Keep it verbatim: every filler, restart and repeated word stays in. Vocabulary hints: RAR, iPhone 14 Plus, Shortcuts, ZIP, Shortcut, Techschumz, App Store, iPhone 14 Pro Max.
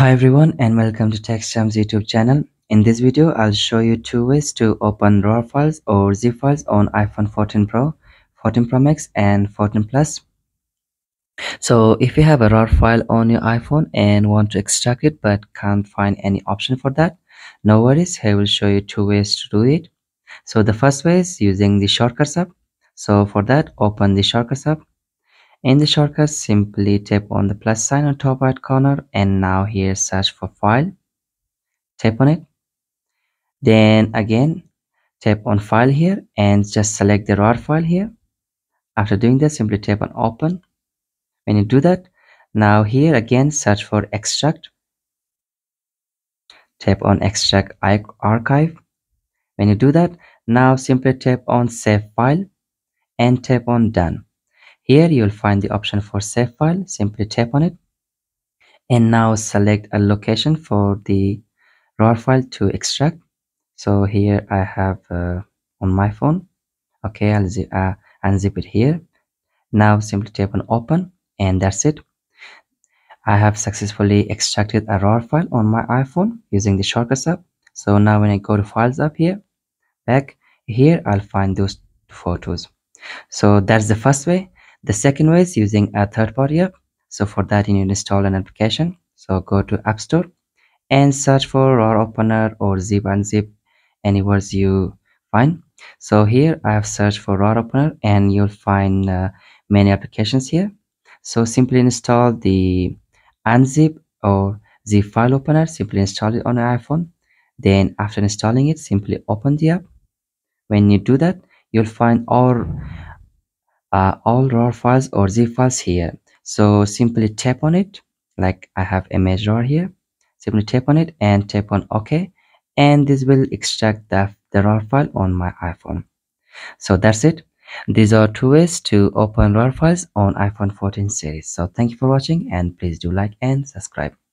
Hi everyone and welcome to Techschumz YouTube channel. In this video, I'll show you two ways to open RAR files or ZIP files on iPhone fourteen Pro, fourteen Pro Max and fourteen Plus. So if you have a RAR file on your iPhone and want to extract it but can't find any option for that, no worries, I will show you two ways to do it. So the first way is using the Shortcuts app. So for that, open the Shortcuts app. In the shortcut, simply tap on the plus sign on top right corner and now here search for file. Tap on it. Then again, tap on file here and just select the RAR file here. After doing that, simply tap on open. When you do that, now here again search for extract. Tap on extract archive. When you do that, now simply tap on save file and tap on done. Here you will find the option for save file, simply tap on it and now select a location for the RAR file to extract. So here I have uh, on my phone. Okay, I'll zip, uh, unzip it here. Now simply tap on open and that's it. I have successfully extracted a RAR file on my iPhone using the Shortcuts app. So now when I go to files up here, back here I'll find those photos. So that's the first way. The second way is using a third-party app. So for that, you need to install an application. So go to App Store and search for RAR Opener or Zip Unzip, any words you find. So here I have searched for RAR Opener and you'll find uh, many applications here. So simply install the Unzip or Zip File Opener. Simply install it on your iPhone. Then after installing it, simply open the app. When you do that, you'll find all Uh, all RAR files or zip files here. So simply tap on it, like I have image RAR here. Simply tap on it and tap on OK, and this will extract the, the RAR file on my iPhone. So that's it. These are two ways to open RAR files on iPhone fourteen series. So thank you for watching and please do like and subscribe.